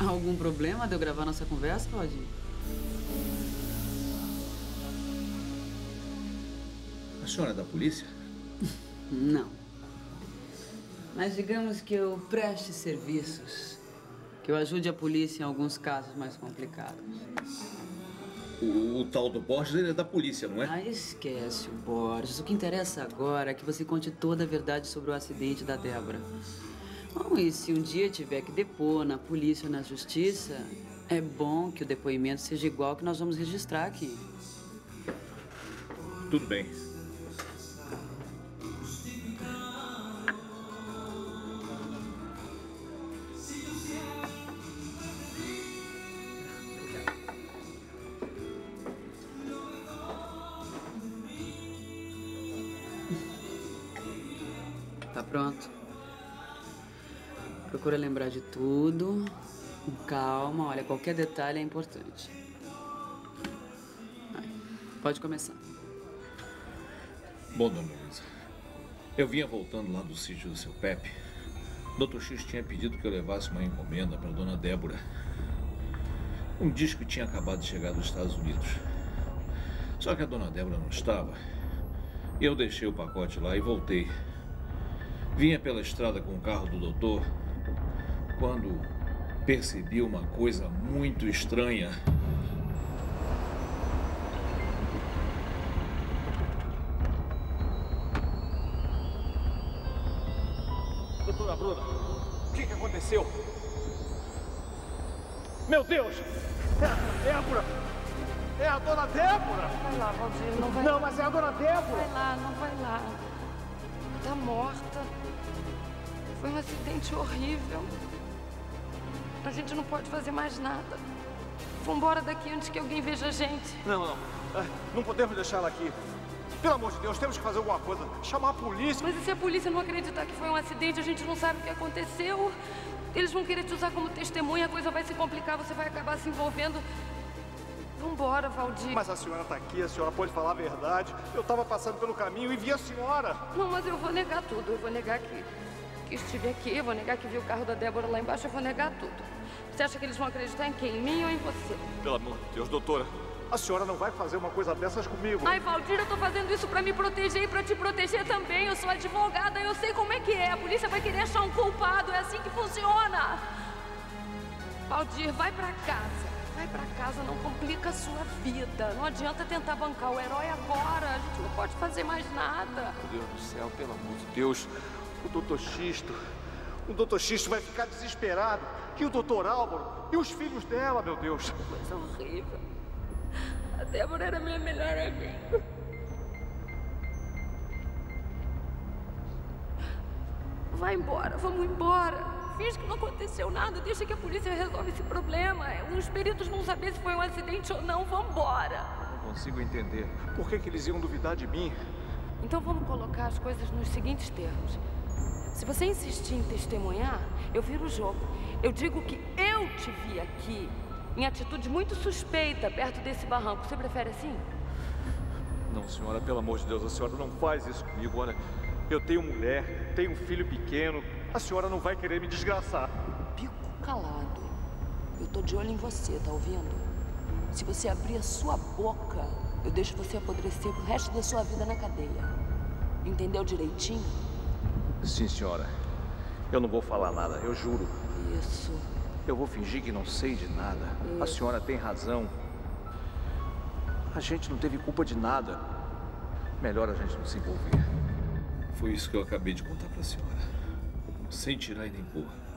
Algum problema de eu gravar nossa conversa, Waldir? A senhora é da polícia? Não. Mas digamos que eu preste serviços, que eu ajude a polícia em alguns casos mais complicados. O tal do Borges, ele é da polícia, não é? Ah, esquece o Borges. O que interessa agora é que você conte toda a verdade sobre o acidente da Débora. Bom, e se um dia tiver que depor na polícia ou na justiça, é bom que o depoimento seja igual ao que nós vamos registrar aqui. Tudo bem. Tá pronto? Procura lembrar de tudo, com calma, olha, qualquer detalhe é importante. Aí, pode começar. Bom, dona Luísa, eu vinha voltando lá do sítio do seu Pepe. Dr. X tinha pedido que eu levasse uma encomenda para dona Débora. Um disco tinha acabado de chegar dos Estados Unidos. Só que a dona Débora não estava. Eu deixei o pacote lá e voltei. Vinha pela estrada com o carro do doutor quando percebi uma coisa muito estranha. Doutora Bruna, o que aconteceu? Meu Deus! É a Débora! É a dona Débora! Vai lá, Waldir, não vai lá. Não, mas é a dona Débora! Vai lá, não vai lá. Tá morta. Foi um acidente horrível. A gente não pode fazer mais nada. Vamos embora daqui antes que alguém veja a gente. Não. Não podemos deixar ela aqui. Pelo amor de Deus, temos que fazer alguma coisa. Chamar a polícia. Mas e se a polícia não acreditar que foi um acidente? A gente não sabe o que aconteceu. Eles vão querer te usar como testemunha. A coisa vai se complicar. Você vai acabar se envolvendo. Vamos embora, Waldir. Mas a senhora tá aqui, a senhora pode falar a verdade. Eu tava passando pelo caminho e vi a senhora. Não, mas eu vou negar tudo. Eu vou negar que estive aqui, eu vou negar que vi o carro da Débora lá embaixo, eu vou negar tudo. Você acha que eles vão acreditar em quem? Em mim ou em você? Pelo amor de Deus, doutora, a senhora não vai fazer uma coisa dessas comigo. Ai, Waldir, eu tô fazendo isso pra me proteger e pra te proteger também. Eu sou advogada, eu sei como é que é. A polícia vai querer achar um culpado, é assim que funciona. Waldir, vai pra casa. Vai pra casa, não complica a sua vida. Não adianta tentar bancar o herói agora. A gente não pode fazer mais nada. Meu Deus do céu, pelo amor de Deus. O doutor Xisto vai ficar desesperado. E o doutor Álvaro e os filhos dela, meu Deus. Coisa horrível. A Débora era minha melhor amiga. Vai embora, vamos embora. Finge que não aconteceu nada, deixa que a polícia resolve esse problema. Os peritos vão saber se foi um acidente ou não, vambora. Não consigo entender. Por que eles iam duvidar de mim? Então vamos colocar as coisas nos seguintes termos. Se você insistir em testemunhar, eu viro o jogo. Eu digo que eu te vi aqui, em atitude muito suspeita, perto desse barranco. Você prefere assim? Não, senhora, pelo amor de Deus, a senhora não faz isso comigo. Olha, eu tenho mulher, tenho um filho pequeno. A senhora não vai querer me desgraçar. Bico calado. Eu tô de olho em você, tá ouvindo? Se você abrir a sua boca, eu deixo você apodrecer pro resto da sua vida na cadeia. Entendeu direitinho? Sim, senhora. Eu não vou falar nada, eu juro. Isso. Eu vou fingir que não sei de nada. Isso. A senhora tem razão. A gente não teve culpa de nada. Melhor a gente não se envolver. Foi isso que eu acabei de contar pra senhora. Sem tirar e nem pôr.